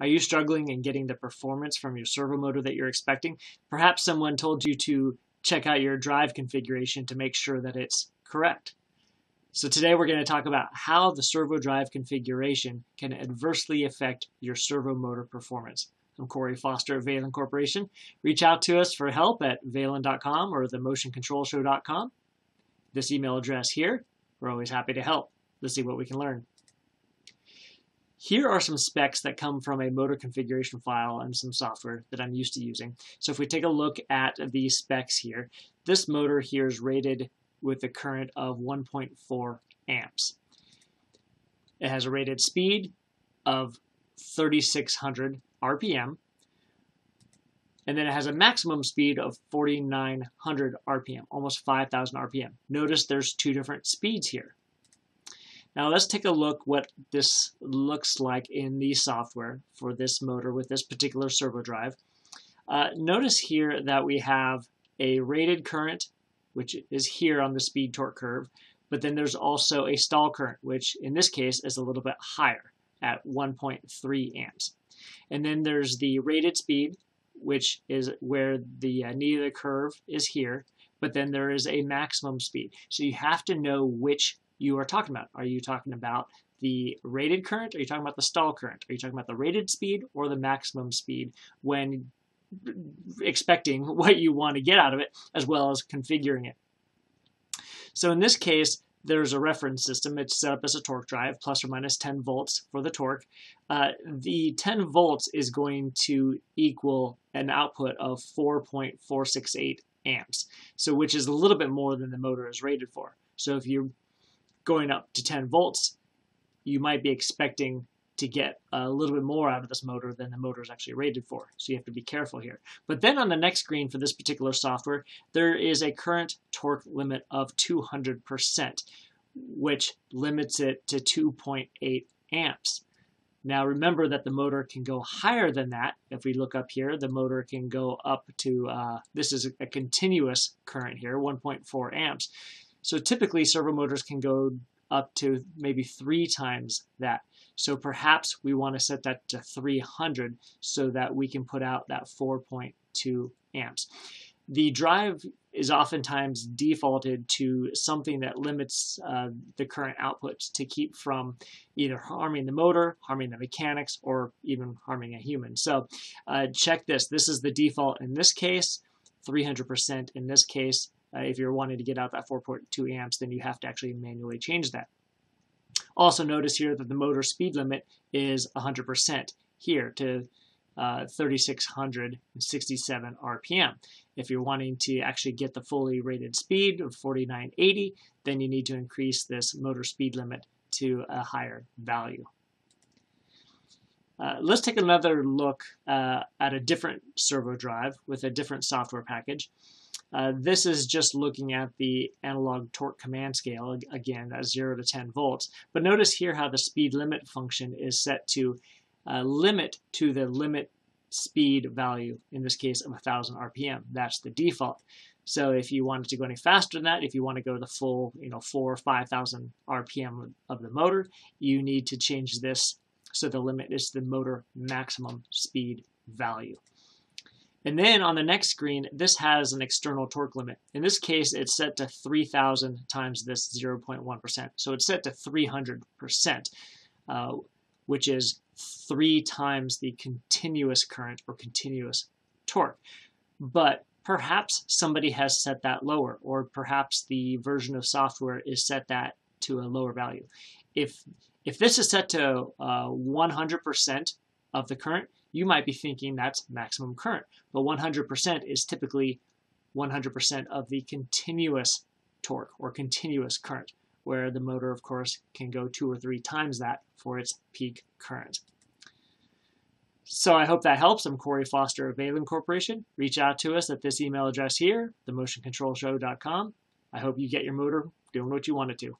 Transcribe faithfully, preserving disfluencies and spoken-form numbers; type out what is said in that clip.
Are you struggling in getting the performance from your servo motor that you're expecting? Perhaps someone told you to check out your drive configuration to make sure that it's correct. So today we're going to talk about how the servo drive configuration can adversely affect your servo motor performance. I'm Corey Foster at Valin Corporation. Reach out to us for help at Valin dot com or The Motion Control Show dot com. This email address here. We're always happy to help. Let's see what we can learn. Here are some specs that come from a motor configuration file and some software that I'm used to using. So if we take a look at these specs here, this motor here is rated with a current of one point four amps. It has a rated speed of thirty-six hundred R P M, and then it has a maximum speed of forty-nine hundred R P M, almost five thousand R P M. Notice there's two different speeds here. Now let's take a look what this looks like in the software for this motor with this particular servo drive. Uh, notice here that we have a rated current, which is here on the speed torque curve, but then there's also a stall current, which in this case is a little bit higher at one point three amps. And then there's the rated speed, which is where the uh, knee of the curve is here, but then there is a maximum speed. So you have to know which you are talking about. Are you talking about the rated current? Are you talking about the stall current? Are you talking about the rated speed or the maximum speed when expecting what you want to get out of it as well as configuring it? So in this case, there's a reference system. It's set up as a torque drive, plus or minus ten volts for the torque. Uh, the ten volts is going to equal an output of four point four six eight amps, so which is a little bit more than the motor is rated for. So if you're going up to ten volts, you might be expecting to get a little bit more out of this motor than the motor is actually rated for. So you have to be careful here. But then on the next screen for this particular software, there is a current torque limit of two hundred percent, which limits it to two point eight amps. Now remember that the motor can go higher than that. If we look up here, the motor can go up to, uh, this is a continuous current here, one point four amps. So typically servo motors can go up to maybe three times that. So perhaps we want to set that to three hundred so that we can put out that four point two amps. The drive is oftentimes defaulted to something that limits uh, the current outputs to keep from either harming the motor, harming the mechanics, or even harming a human. So uh, check this. This is the default in this case, three hundred percent in this case. Uh, if you're wanting to get out that four point two amps, then you have to actually manually change that. Also notice here that the motor speed limit is one hundred percent here to uh, thirty-six hundred sixty-seven R P M. If you're wanting to actually get the fully rated speed of forty-nine eighty, then you need to increase this motor speed limit to a higher value. Uh, let's take another look uh, at a different servo drive with a different software package. Uh, this is just looking at the analog torque command scale, again, that's zero to ten volts. But notice here how the speed limit function is set to uh, limit to the limit speed value, in this case of one thousand R P M. That's the default. So if you wanted to go any faster than that, if you want to go the full, you know, four or five thousand R P M of the motor, you need to change this so the limit is the motor maximum speed value. And then on the next screen, this has an external torque limit. In this case, it's set to three thousand times this zero point one percent. So it's set to three hundred percent, uh, which is three times the continuous current or continuous torque. But perhaps somebody has set that lower, or perhaps the version of software is set that to a lower value. If, if this is set to uh, one hundred percent of the current, you might be thinking that's maximum current, but one hundred percent is typically one hundred percent of the continuous torque or continuous current, where the motor, of course, can go two or three times that for its peak current. So I hope that helps. I'm Corey Foster of Valin Corporation. Reach out to us at this email address here, The Motion Control Show dot com. I hope you get your motor doing what you want it to.